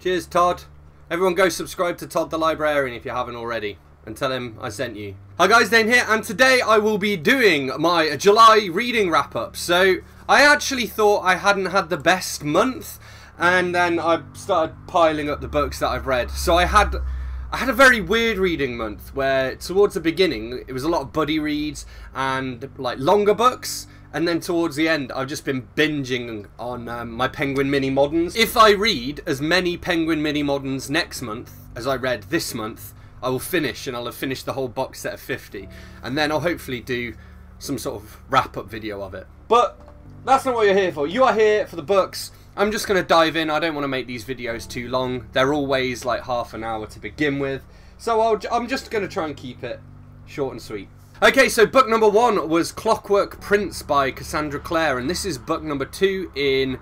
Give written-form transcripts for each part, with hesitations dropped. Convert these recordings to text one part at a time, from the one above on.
Cheers, Todd. Everyone go subscribe to Todd the Librarian if you haven't already. And tell him I sent you. Hi guys, Dane here, and today I will be doing my July reading wrap-up. So, I actually thought I hadn't had the best month, and then I started piling up the books that I've read. So I had a very weird reading month, where towards the beginning, it was a lot of buddy reads and like longer books. And then towards the end, I've just been binging on my Penguin Mini Moderns. If I read as many Penguin Mini Moderns next month as I read this month, I will finish, and I'll have finished the whole box set of 50. And then I'll hopefully do some sort of wrap-up video of it. But that's not what you're here for. You are here for the books. I'm just going to dive in. I don't want to make these videos too long. They're always like half an hour to begin with. So I'm just going to try and keep it short and sweet. Okay, so book number 1 was Clockwork Prince by Cassandra Clare, and this is book number 2 in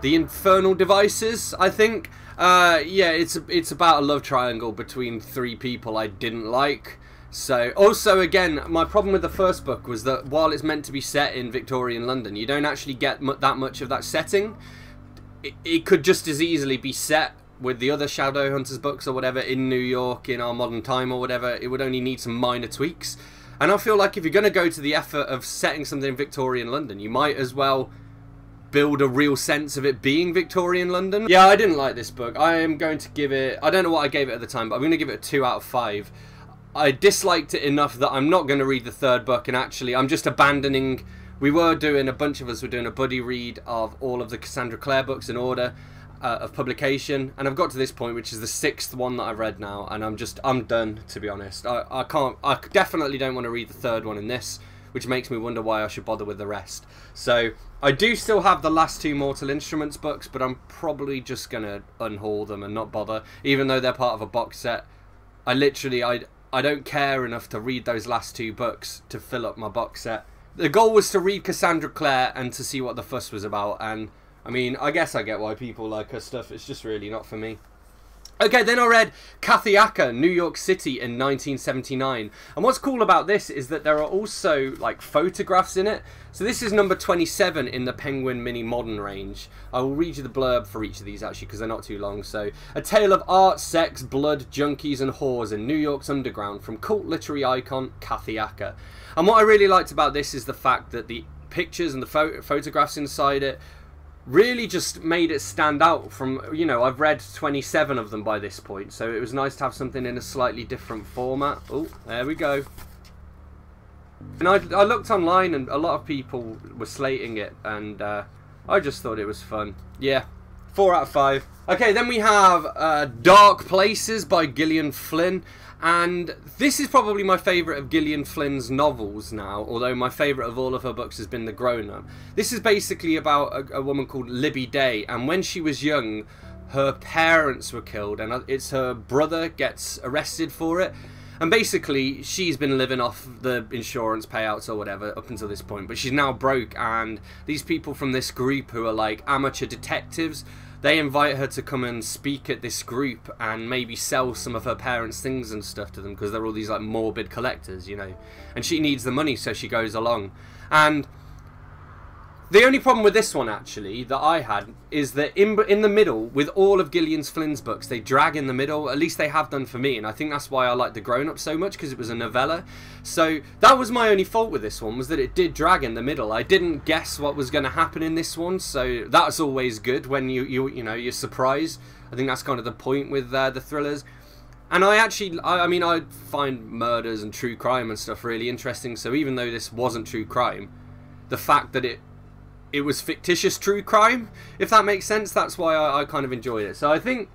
The Infernal Devices, I think. Yeah, it's about a love triangle between 3 people I didn't like. So, also again, my problem with the first book was that while it's meant to be set in Victorian London, you don't actually get that much of that setting. It could just as easily be set with the other Shadowhunters books or whatever in New York in our modern time or whatever. It would only need some minor tweaks. And I feel like if you're going to go to the effort of setting something in Victorian London, you might as well build a real sense of it being Victorian London. Yeah, I didn't like this book. I am going to give it... I don't know what I gave it at the time, but I'm going to give it a 2 out of 5. I disliked it enough that I'm not going to read the third book, and actually I'm just abandoning... A bunch of us were doing a buddy read of all of the Cassandra Clare books in order of publication, and I've got to this point, which is the 6th one that I've read now, and I'm done, to be honest. I definitely don't want to read the 3rd one in this, which makes me wonder why I should bother with the rest. So I do still have the last 2 Mortal Instruments books, but I'm probably just gonna unhaul them and not bother, even though they're part of a box set. I don't care enough to read those last 2 books to fill up my box set. The goal was to read Cassandra Clare and to see what the fuss was about, and I mean, I guess I get why people like her stuff. It's just really not for me. Okay, then I read Kathy Acker, New York City in 1979. And what's cool about this is that there are also, like, photographs in it. So this is number 27 in the Penguin Mini Modern range. I will read you the blurb for each of these, actually, because they're not too long. So, a tale of art, sex, blood, junkies, and whores in New York's underground from cult literary icon Kathy Acker. And what I really liked about this is the fact that the pictures and the photographs inside it really just made it stand out from, you know, I've read 27 of them by this point, so it was nice to have something in a slightly different format. Oh, there we go. And I looked online, and a lot of people were slating it, and I just thought it was fun. Yeah, 4 out of 5. Okay, then we have Dark Places by Gillian Flynn, and this is probably my favourite of Gillian Flynn's novels now, although my favourite of all of her books has been The Grown-Up. This is basically about a woman called Libby Day, and when she was young, her parents were killed, and it's her brother gets arrested for it. And basically, she's been living off the insurance payouts or whatever up until this point, but she's now broke, and these people from this group who are like amateur detectives, they invite her to come and speak at this group and maybe sell some of her parents' things and stuff to them, because they're all these like morbid collectors, you know. And she needs the money, so she goes along. And the only problem with this one, actually, that I had, is that in the middle, with all of Gillian Flynn's books, they drag in the middle. At least they have done for me, and I think that's why I like The Grown-Up so much, because it was a novella. So that was my only fault with this one, was that it did drag in the middle. I didn't guess what was going to happen in this one, so that's always good when you know, you're surprised. I think that's kind of the point with the thrillers. And I find murders and true crime and stuff really interesting. So even though this wasn't true crime, the fact that it was fictitious true crime, if that makes sense. That's why I kind of enjoyed it. So I think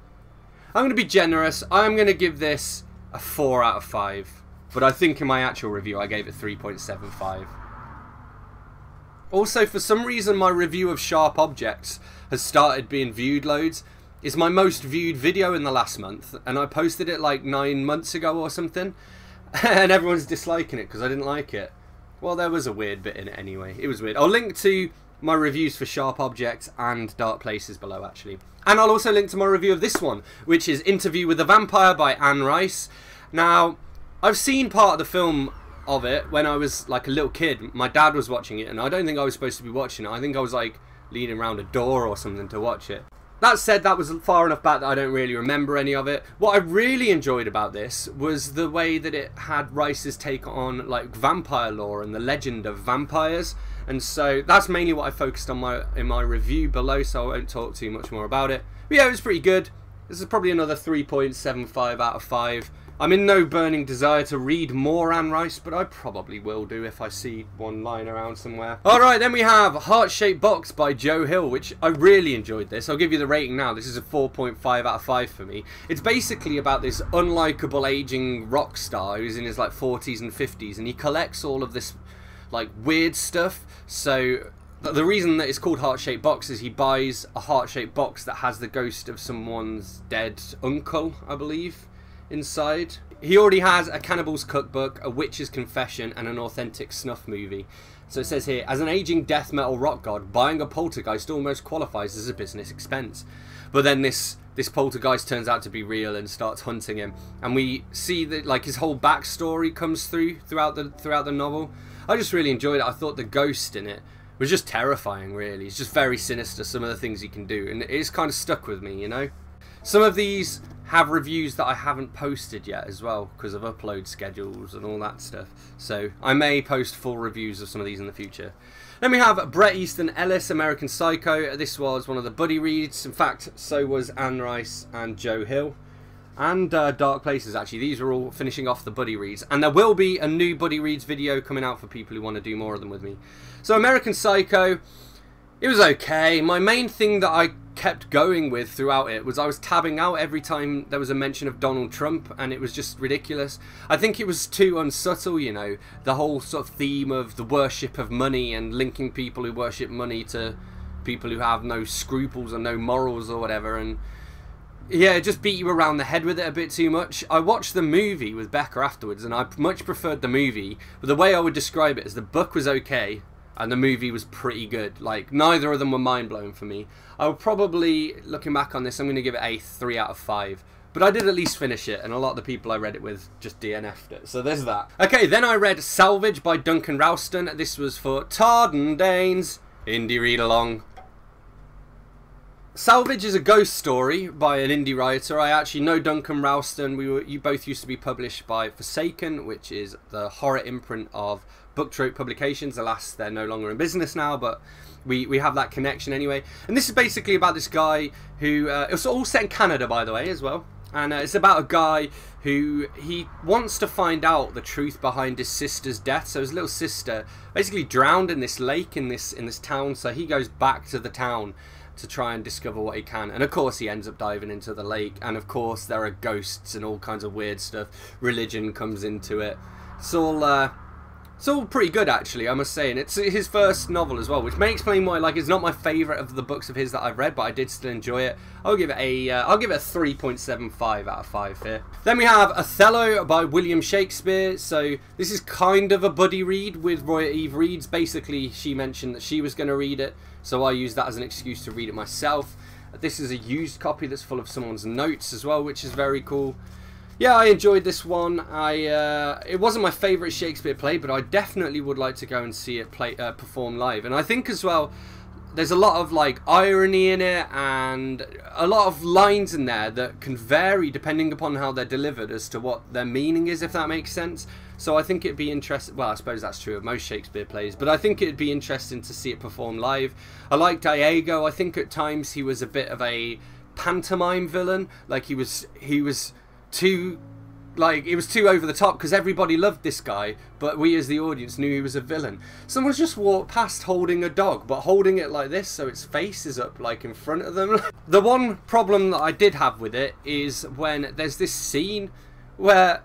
I'm going to be generous. I'm going to give this a 4 out of 5. But I think in my actual review, I gave it 3.75. Also, for some reason, my review of Sharp Objects has started being viewed loads. It's my most viewed video in the last month. And I posted it like 9 months ago or something. And everyone's disliking it because I didn't like it. Well, there was a weird bit in it anyway. It was weird. I'll link to my reviews for Sharp Objects and Dark Places below, actually. And I'll also link to my review of this one, which is Interview with the Vampire by Anne Rice. Now, I've seen part of the film of it when I was like a little kid. My dad was watching it, and I don't think I was supposed to be watching it. I think I was like leaning around a door or something to watch it. That said, that was far enough back that I don't really remember any of it. What I really enjoyed about this was the way that it had Rice's take on like vampire lore and the legend of vampires. And so that's mainly what I focused on in my review below, so I won't talk too much more about it. But yeah, it was pretty good. This is probably another 3.75 out of 5. I'm in no burning desire to read more Anne Rice, but I probably will do if I see one lying around somewhere. Alright, then we have Heart-Shaped Box by Joe Hill, which I really enjoyed this. I'll give you the rating now. This is a 4.5 out of 5 for me. It's basically about this unlikable aging rock star who's in his like 40s and 50s, and he collects all of this like weird stuff. So the reason that it's called Heart-Shaped Box is he buys a heart-shaped box that has the ghost of someone's dead uncle, I believe, inside. He already has a cannibal's cookbook, a witch's confession, and an authentic snuff movie. So it says here, as an aging death metal rock god, buying a poltergeist almost qualifies as a business expense. But then this poltergeist turns out to be real and starts hunting him. And we see that like his whole backstory comes throughout the novel. I just really enjoyed it. I thought the ghost in it was just terrifying, really. It's just very sinister, some of the things he can do. And it's kind of stuck with me, you know? Some of these have reviews that I haven't posted yet as well because of upload schedules and all that stuff. So I may post full reviews of some of these in the future. Then we have Bret Easton Ellis, American Psycho. This was one of the buddy reads. In fact, so was Anne Rice and Joe Hill. And Dark Places, actually. These are all finishing off the buddy reads. And there will be a new buddy reads video coming out for people who want to do more of them with me. So American Psycho, it was okay. My main thing that I kept going with throughout it was I was tabbing out every time there was a mention of Donald Trump, and it was just ridiculous. I think it was too unsubtle, you know, the whole sort of theme of the worship of money and linking people who worship money to people who have no scruples or no morals or whatever. And yeah, it just beat you around the head with it a bit too much. I watched the movie with Becca afterwards, and I much preferred the movie, but the way I would describe it is the book was okay and the movie was pretty good. Like, neither of them were mind-blowing for me. I would probably, looking back on this, I'm going to give it a 3 out of 5. But I did at least finish it, and a lot of the people I read it with just DNF'd it. So there's that. Okay, then I read Salvage by Duncan Ralston. This was for Tardin Dane's Indie Read-Along. Salvage is a ghost story by an indie writer. I actually know Duncan Ralston. You both used to be published by Forsaken, which is the horror imprint of Book Trope Publications. Alas, they're no longer in business now, but we have that connection anyway. And this is basically about this guy who... it's all set in Canada, by the way, as well. And it's about a guy who... he wants to find out the truth behind his sister's death. So his little sister basically drowned in this lake in this town. So he goes back to the town to try and discover what he can, and of course he ends up diving into the lake, and of course there are ghosts and all kinds of weird stuff. Religion comes into it. It's all pretty good, actually, I must say. And it's his first novel as well, which may explain why like it's not my favorite of the books of his that I've read, but I did still enjoy it. I'll give it a 3.75 out of 5 here. Then we have Othello by William Shakespeare. So this is kind of a buddy read with Roya Eve Reads. Basically, she mentioned that she was going to read it, so I used that as an excuse to read it myself. This is a used copy that's full of someone's notes as well, which is very cool. Yeah, I enjoyed this one. It wasn't my favourite Shakespeare play, but I definitely would like to go and see it perform live. And I think as well, there's a lot of like irony in it, and a lot of lines in there that can vary depending upon how they're delivered as to what their meaning is, if that makes sense. So I think it'd be interesting. Well, I suppose that's true of most Shakespeare plays, but I think it'd be interesting to see it perform live. I liked Iago. I think at times he was a bit of a pantomime villain. Like he was too, like, it was too over the top because everybody loved this guy, but we as the audience knew he was a villain. Someone's just walked past holding a dog, but holding it like this, so its face is up like in front of them. The one problem that I did have with it is when there's this scene where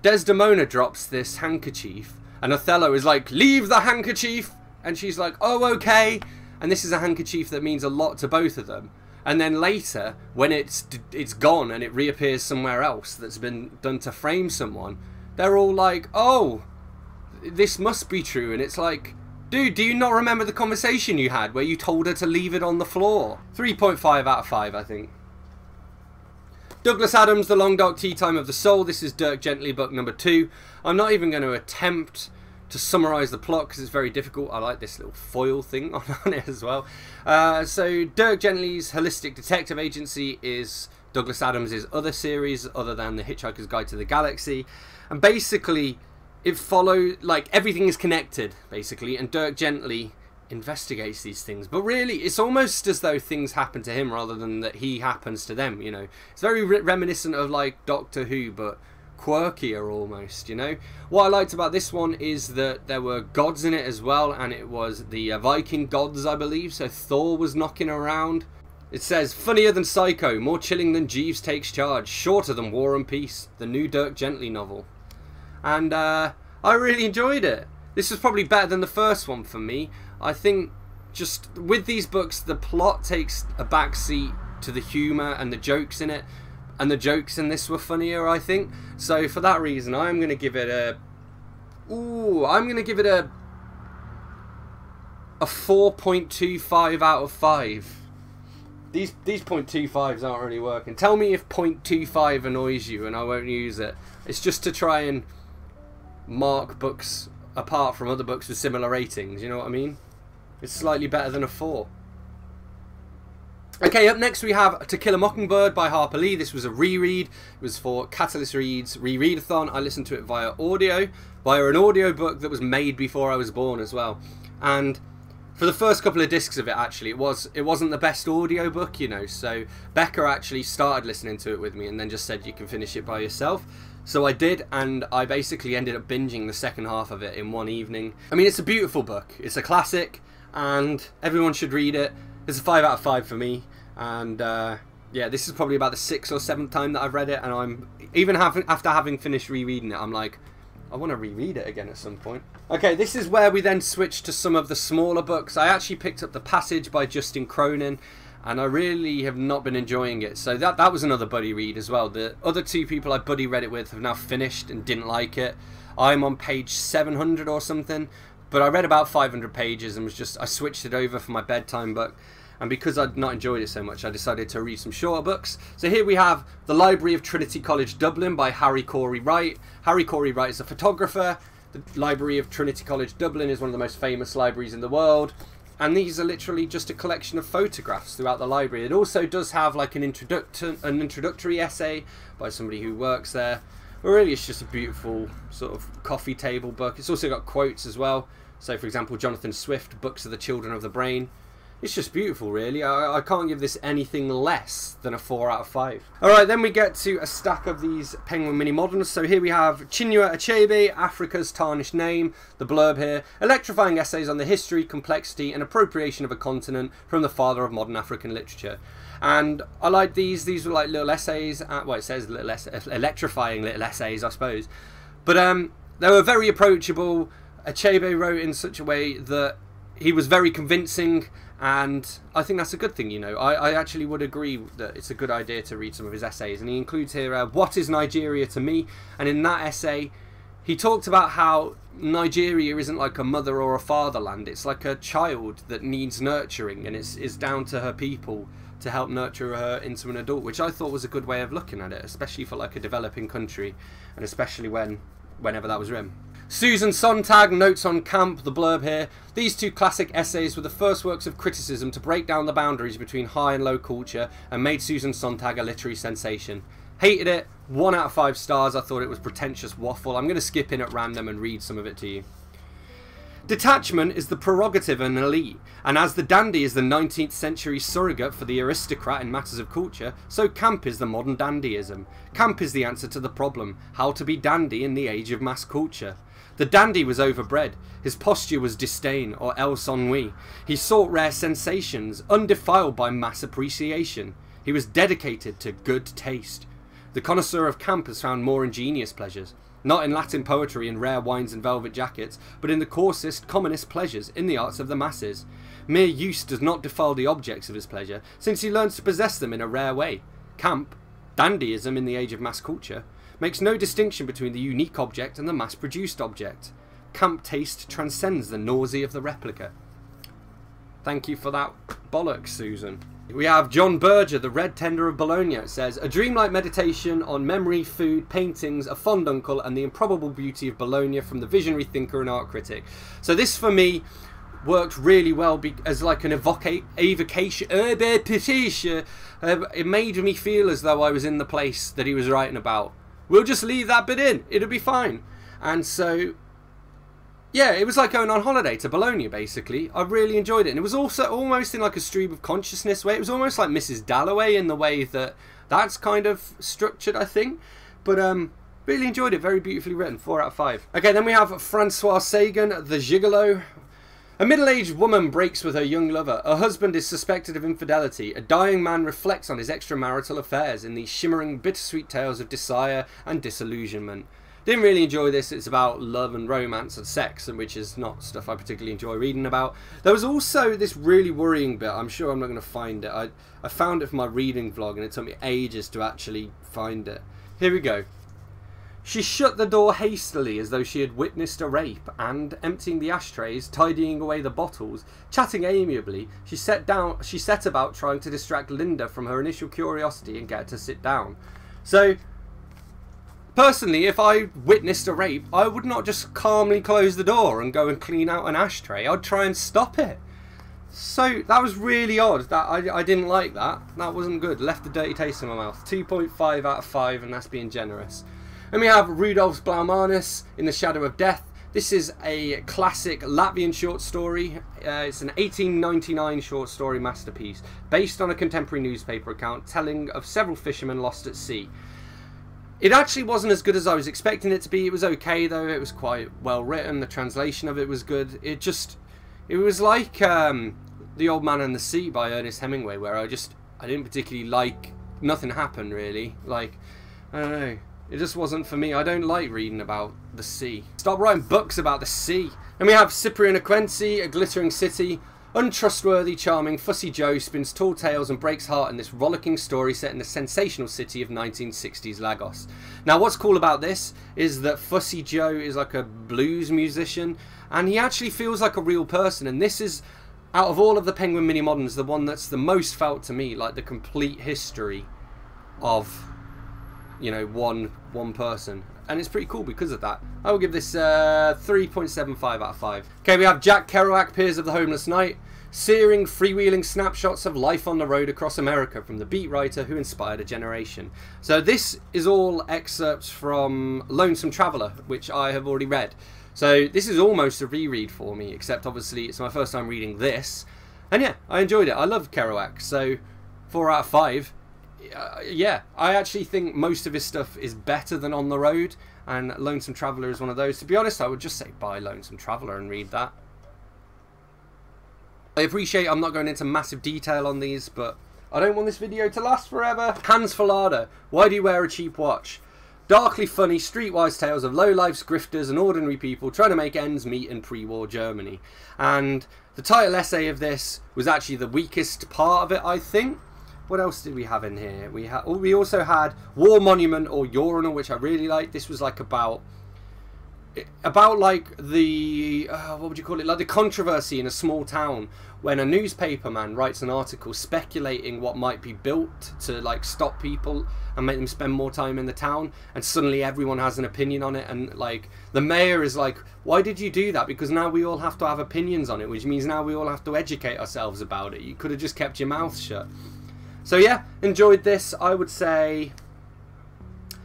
Desdemona drops this handkerchief and Othello is like, "Leave the handkerchief," and she's like, "Oh, okay." And this is a handkerchief that means a lot to both of them. And then later, when it's gone and it reappears somewhere else that's been done to frame someone, they're all like, "Oh, this must be true." And it's like, Dude, do you not remember the conversation you had where you told her to leave it on the floor? 3.5 out of 5, I think. Douglas Adams, The Long Dark Tea Time of the Soul. This is Dirk Gently, book number 2. I'm not even going to attempt to summarise the plot because it's very difficult. I like this little foil thing on it as well. So Dirk Gently's Holistic Detective Agency is Douglas Adams' other series other than The Hitchhiker's Guide to the Galaxy. And basically, it follows, like, everything is connected, basically, and Dirk Gently investigates these things. But really, it's almost as though things happen to him rather than that he happens to them, you know. It's very reminiscent of, like, Doctor Who, but quirkier almost, you know. What I liked about this one is that there were gods in it as well, and it was the Viking gods, I believe, so Thor was knocking around. It says, funnier than Psycho, more chilling than Jeeves Takes Charge, shorter than War and Peace, the new Dirk Gently novel. And I really enjoyed it. This was probably better than the first one for me. I think just with these books, the plot takes a backseat to the humour and the jokes in it. And the jokes in this were funnier, I think. So for that reason, I'm going to give it a... Ooh, I'm going to give it a 4.25 out of 5. These 0.25s aren't really working. Tell me if 0.25 annoys you and I won't use it. It's just to try and mark books apart from other books with similar ratings, you know what I mean? It's slightly better than a 4. Okay, up next we have To Kill a Mockingbird by Harper Lee. This was a reread. It was for Catalyst Reads Rereadathon. I listened to it via an audiobook that was made before I was born as well. And for the first couple of discs of it, actually, it wasn't the best audiobook, you know, so Becca actually started listening to it with me and then just said, you can finish it by yourself. So I did, and I basically ended up binging the second half of it in one evening. I mean, it's a beautiful book. It's a classic, and everyone should read it. It's a 5 out of 5 for me, and yeah, this is probably about the 6th or 7th time that I've read it, and I'm even after having finished rereading it, I'm like, I want to reread it again at some point. Okay, this is where we then switch to some of the smaller books. I actually picked up The Passage by Justin Cronin, and I really have not been enjoying it. So that was another buddy read as well. The other two people I buddy read it with have now finished and didn't like it. I'm on page 700 or something, but I read about 500 pages and was just, I switched it over for my bedtime book. And because I'd not enjoyed it so much, I decided to read some shorter books. So here we have The Library of Trinity College Dublin by Harry Corey Wright. Harry Corey Wright is a photographer. The Library of Trinity College Dublin is one of the most famous libraries in the world. And these are literally just a collection of photographs throughout the library. It also does have like an introductory essay by somebody who works there. But really it's just a beautiful sort of coffee table book. It's also got quotes as well. So for example, Jonathan Swift, Books of the Children of the Brain. It's just beautiful, really. I can't give this anything less than a 4 out of 5. Alright, then we get to a stack of these Penguin Mini Moderns. So here we have Chinua Achebe, Africa's Tarnished Name, the blurb here. Electrifying essays on the history, complexity, and appropriation of a continent from the father of modern African literature. And I like these. These were like little essays. Well, it says little essays, electrifying little essays, I suppose. But they were very approachable. Achebe wrote in such a way that he was very convincing, and I think that's a good thing, you know. I actually would agree that it's a good idea to read some of his essays, and he includes here What is Nigeria to Me? And in that essay, he talked about how Nigeria isn't like a mother or a fatherland. It's like a child that needs nurturing, and it's down to her people to help nurture her into an adult, which I thought was a good way of looking at it, especially for like a developing country, and especially whenever that was written. Susan Sontag, Notes on Camp, the blurb here. These two classic essays were the first works of criticism to break down the boundaries between high and low culture and made Susan Sontag a literary sensation. Hated it, 1 out of 5 stars. I thought it was pretentious waffle. I'm going to skip in at random and read some of it to you. Detachment is the prerogative of an elite, and as the dandy is the 19th century surrogate for the aristocrat in matters of culture, so camp is the modern dandyism. Camp is the answer to the problem, how to be dandy in the age of mass culture. The dandy was overbred, his posture was disdain or else ennui. He sought rare sensations, undefiled by mass appreciation. He was dedicated to good taste. The connoisseur of camp has found more ingenious pleasures. Not in Latin poetry and rare wines and velvet jackets, but in the coarsest, commonest pleasures in the arts of the masses. Mere use does not defile the objects of his pleasure, since he learns to possess them in a rare way. Camp, dandyism in the age of mass culture, makes no distinction between the unique object and the mass-produced object. camp taste transcends the nausea of the replica. Thank you for that bollocks, Susan. We have John Berger, the Red Tender of Bologna. It says, a dreamlike meditation on memory, food, paintings, a fond uncle, and the improbable beauty of Bologna from the visionary thinker and art critic. So this, for me, worked really well as like an evocation. It made me feel as though I was in the place that he was writing about. We'll just leave that bit in. It'll be fine. And so, yeah, it was like going on holiday to Bologna, basically. I really enjoyed it. And it was also almost in like a stream of consciousness way. It was almost like Mrs. Dalloway in the way that that's kind of structured, I think. But really enjoyed it. Very beautifully written. 4 out of 5. Okay, then we have Francois Sagan, the Gigolo. A middle-aged woman breaks with her young lover. Her husband is suspected of infidelity. A dying man reflects on his extramarital affairs in these shimmering, bittersweet tales of desire and disillusionment. Didn't really enjoy this. It's about love and romance and sex, and which is not stuff I particularly enjoy reading about. There was also this really worrying bit. I'm sure I'm not going to find it. I found it for my reading vlog, and it took me ages to actually find it. Here we go. She shut the door hastily as though she had witnessed a rape, and, emptying the ashtrays, tidying away the bottles, chatting amiably, she set about trying to distract Linda from her initial curiosity and get her to sit down. So, personally, if I witnessed a rape, I would not just calmly close the door and go and clean out an ashtray. I'd try and stop it. So, that was really odd. That I didn't like that. That wasn't good. Left a dirty taste in my mouth. 2.5 out of 5, and that's being generous. And we have Rudolfs Blaumanis, In the Shadow of Death. This is a classic Latvian short story. It's an 1899 short story masterpiece, based on a contemporary newspaper account telling of several fishermen lost at sea. It actually wasn't as good as I was expecting it to be. It was okay, though. It was quite well written. The translation of it was good. It was like The Old Man and the Sea by Ernest Hemingway, where I didn't particularly like, nothing happened, really. Like, I don't know. It just wasn't for me. I don't like reading about the sea. Stop writing books about the sea. And we have Cyprian Aquency, A Glittering City. Untrustworthy, charming Fussy Joe spins tall tales and breaks heart in this rollicking story set in the sensational city of 1960s Lagos. Now, what's cool about this is that Fussy Joe is like a blues musician, and he actually feels like a real person. And this is, out of all of the Penguin Mini Moderns, the one that's the most felt to me like the complete history of, you know, one person. And it's pretty cool because of that. I will give this 3.75 out of 5. Okay, we have Jack Kerouac, Piers of the Homeless Night. Searing, freewheeling snapshots of life on the road across America from the beat writer who inspired a generation. So this is all excerpts from Lonesome Traveler, which I have already read. So this is almost a reread for me, except obviously it's my first time reading this. And yeah, I enjoyed it. I love Kerouac. So 4 out of 5. Yeah, I actually think most of his stuff is better than On the Road, and Lonesome Traveller is one of those. To be honest, I would just say buy Lonesome Traveller and read that. I appreciate I'm not going into massive detail on these, but I don't want this video to last forever. Hans Fallada, Why Do You Wear a Cheap Watch? Darkly funny, streetwise tales of low-lives, grifters, and ordinary people trying to make ends meet in pre-war Germany. And the title essay of this was actually the weakest part of it, I think. What else did we have in here? We also had War Monument or Urinal, which I really liked. This was like about like the what would you call it? Like the controversy in a small town when a newspaper man writes an article speculating what might be built to like stop people and make them spend more time in the town, and suddenly everyone has an opinion on it, and like the mayor is like, why did you do that? Because now we all have to have opinions on it, which means now we all have to educate ourselves about it. You could have just kept your mouth shut. So yeah, enjoyed this. I would say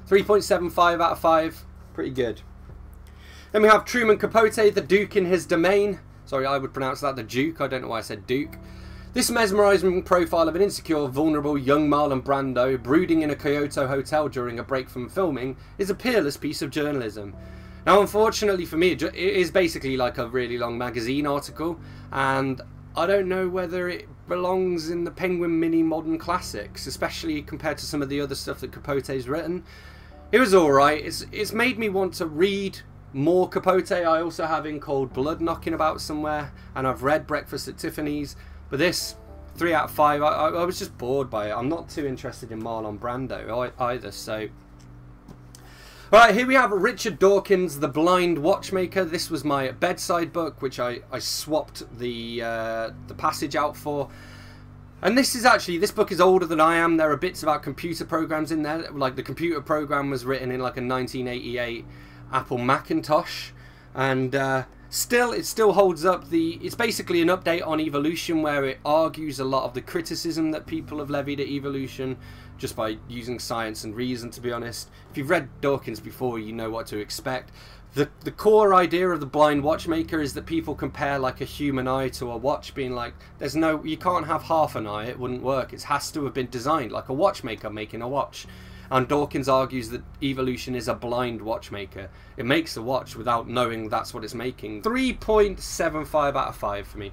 3.75 out of 5. Pretty good. Then we have Truman Capote, The Duke in His Domain. Sorry, I would pronounce that the Duke. I don't know why I said Duke. This mesmerizing profile of an insecure, vulnerable young Marlon Brando brooding in a Kyoto hotel during a break from filming is a peerless piece of journalism. Now, unfortunately for me, it is basically like a really long magazine article, and I don't know whether it belongs in the Penguin Mini Modern Classics, especially compared to some of the other stuff that Capote's written. It was alright. It's made me want to read more Capote. I also have In Cold Blood knocking about somewhere, and I've read Breakfast at Tiffany's. But this, 3 out of 5, I was just bored by it. I'm not too interested in Marlon Brando either, so... Alright, here we have Richard Dawkins' The Blind Watchmaker. This was my bedside book, which I swapped the Passage out for. And this is actually, this book is older than I am. There are bits about computer programs in there. Like, the computer program was written in like a 1988 Apple Macintosh. And it still holds up. It's basically an update on evolution where it argues a lot of the criticism that people have levied at evolution, just by using science and reason, to be honest. If you've read Dawkins before, you know what to expect. The core idea of The Blind Watchmaker is that people compare like a human eye to a watch, being like, there's no, you can't have half an eye, it wouldn't work. It has to have been designed like a watchmaker making a watch. And Dawkins argues that evolution is a blind watchmaker. It makes a watch without knowing that's what it's making. 3.75 out of 5 for me.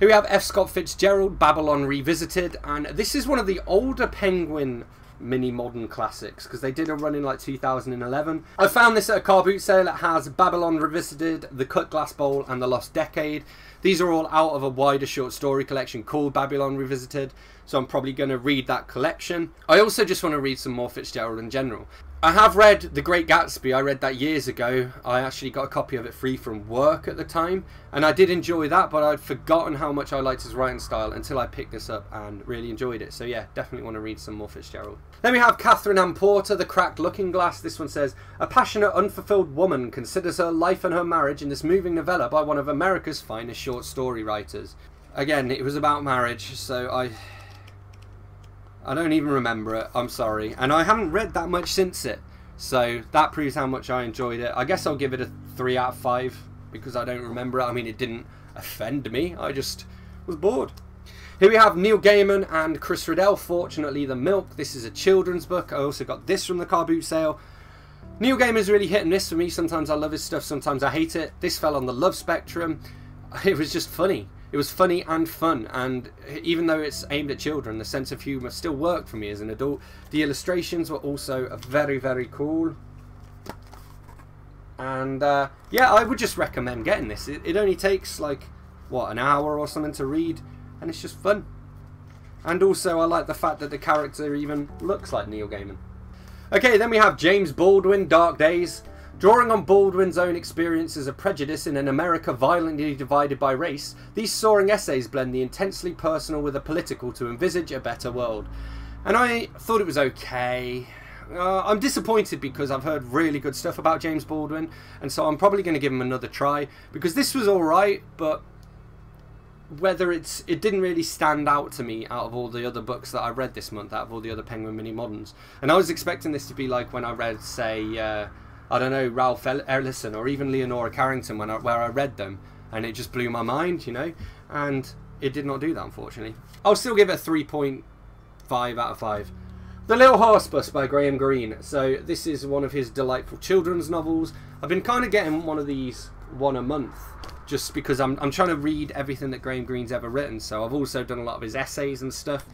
Here we have F. Scott Fitzgerald, Babylon Revisited, and this is one of the older Penguin Mini Modern classics, because they did a run in like 2011. I found this at a car boot sale. It has Babylon Revisited, The Cut Glass Bowl, and The Lost Decade. These are all out of a wider short story collection called Babylon Revisited, so I'm probably going to read that collection. I also just want to read some more Fitzgerald in general. I have read The Great Gatsby. I read that years ago. I actually got a copy of it free from work at the time, and I did enjoy that, but I'd forgotten how much I liked his writing style until I picked this up and really enjoyed it. So yeah, definitely want to read some more Fitzgerald. Then we have Catherine Ann Porter, The Cracked Looking Glass. This one says, a passionate, unfulfilled woman considers her life and her marriage in this moving novella by one of America's finest short story writers. Again, it was about marriage, so I don't even remember it, I'm sorry. And I haven't read that much since it, so that proves how much I enjoyed it. I guess I'll give it a 3 out of 5, because I don't remember it. I mean, it didn't offend me, I just was bored. Here we have Neil Gaiman and Chris Riddell, Fortunately the Milk. This is a children's book. I also got this from the car boot sale. Neil Gaiman's really hit and miss for me. Sometimes I love his stuff, sometimes I hate it. This fell on the love spectrum. It was just funny. It was funny and fun, and even though it's aimed at children, the sense of humour still worked for me as an adult. The illustrations were also very, very cool. And yeah, I would just recommend getting this. It only takes like, what, an hour or something to read, and it's just fun. And also I like the fact that the character even looks like Neil Gaiman. Okay, then we have James Baldwin, Dark Days. Drawing on Baldwin's own experiences of prejudice in an America violently divided by race, these soaring essays blend the intensely personal with the political to envisage a better world. And I thought it was okay. I'm disappointed because I've heard really good stuff about James Baldwin, and so I'm probably going to give him another try, because this was alright, but it didn't really stand out to me out of all the other books that I read this month, out of all the other Penguin Mini Moderns. And I was expecting this to be like when I read, say, I don't know, Ralph Ellison or even Leonora Carrington, where I read them, and it just blew my mind, you know, and it did not do that, unfortunately. I'll still give it a 3.5 out of 5. The Little Horse Bus by Graham Greene. So this is one of his delightful children's novels. I've been kind of getting one of these, one a month, just because I'm trying to read everything that Graham Greene's ever written, so I've also done a lot of his essays and stuff.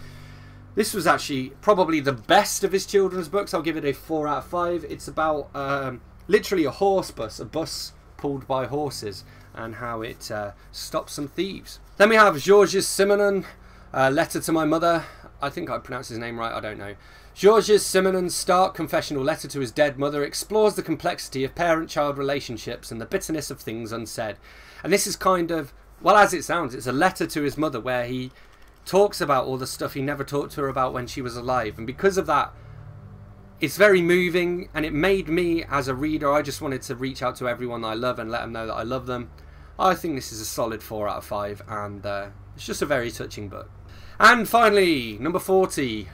This was actually probably the best of his children's books. I'll give it a 4 out of 5. It's about literally a horse bus, a bus pulled by horses, and how it stops some thieves. Then we have Georges Simenon, Letter to My Mother. I think I pronounced his name right, I don't know. Georges Simenon's stark confessional letter to his dead mother explores the complexity of parent-child relationships and the bitterness of things unsaid. And this is kind of, well, as it sounds, it's a letter to his mother where he talks about all the stuff he never talked to her about when she was alive, and because of that it's very moving, and it made me as a reader, I just wanted to reach out to everyone I love and let them know that I love them. I think this is a solid 4 out of 5, and it's just a very touching book. And finally, number 40,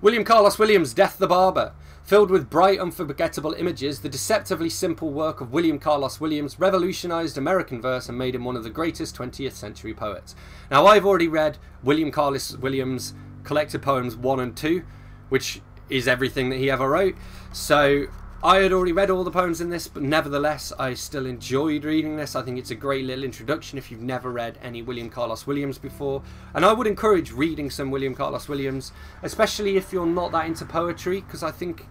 William Carlos Williams' Death the Barber. Filled with bright, unforgettable images, the deceptively simple work of William Carlos Williams revolutionised American verse and made him one of the greatest 20th century poets. Now, I've already read William Carlos Williams' collected poems 1 and 2, which is everything that he ever wrote. So, I had already read all the poems in this, but nevertheless, I still enjoyed reading this. I think it's a great little introduction if you've never read any William Carlos Williams before. And I would encourage reading some William Carlos Williams, especially if you're not that into poetry, because I think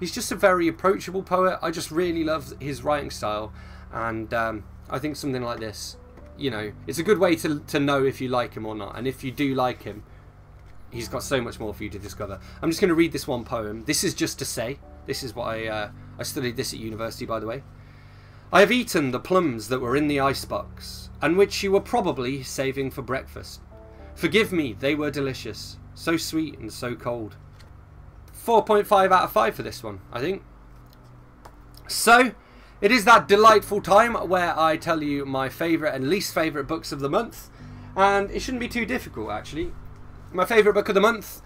he's just a very approachable poet. I just really love his writing style, and I think something like this, you know, it's a good way to know if you like him or not. And if you do like him, he's got so much more for you to discover. I'm just going to read this one poem. This is just to say, This is what I studied this at university, by the way. I have eaten the plums that were in the icebox, and which you were probably saving for breakfast. Forgive me, they were delicious. So sweet and so cold. 4.5 out of 5 for this one, I think. So, it is that delightful time where I tell you my favourite and least favourite books of the month. And it shouldn't be too difficult, actually. My favourite book of the month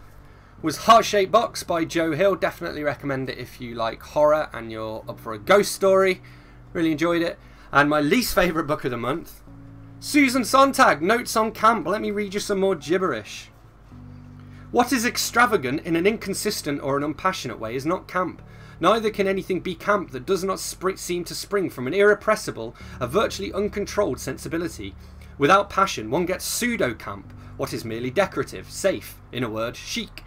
was Heart-Shaped Box by Joe Hill. Definitely recommend it if you like horror and you're up for a ghost story. Really enjoyed it. And my least favourite book of the month, Susan Sontag, Notes on Camp. Let me read you some more gibberish. What is extravagant in an inconsistent or an unpassionate way is not camp. Neither can anything be camp that does not seem to spring from an irrepressible, a virtually uncontrolled sensibility. Without passion, one gets pseudo-camp, what is merely decorative, safe, in a word, chic.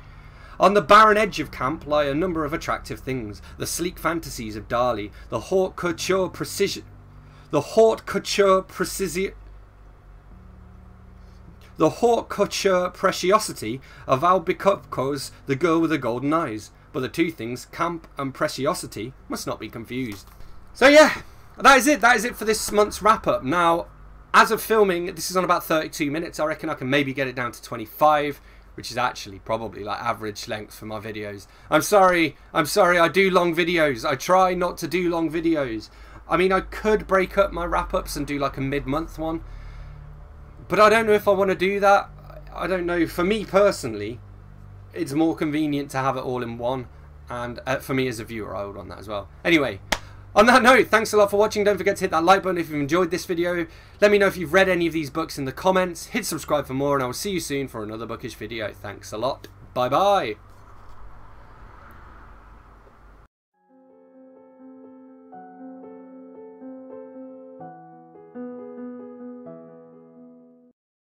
On the barren edge of camp lie a number of attractive things, the sleek fantasies of Dali, the haute couture precision, the haute couture preciosity of Albuquerque's The Girl with the Golden Eyes. But the two things, camp and preciosity, must not be confused. So yeah, that is it. That is it for this month's wrap-up. Now, as of filming, this is on about 32 minutes. I reckon I can maybe get it down to 25, which is actually probably like average length for my videos. I'm sorry, I do long videos. I try not to do long videos. I mean, I could break up my wrap-ups and do like a mid-month one, but I don't know if I want to do that. I don't know. For me personally, it's more convenient to have it all in one, and for me as a viewer, I would want that as well. Anyway, on that note, thanks a lot for watching. Don't forget to hit that like button if you've enjoyed this video. Let me know if you've read any of these books in the comments. Hit subscribe for more, and I will see you soon for another bookish video. Thanks a lot. Bye bye.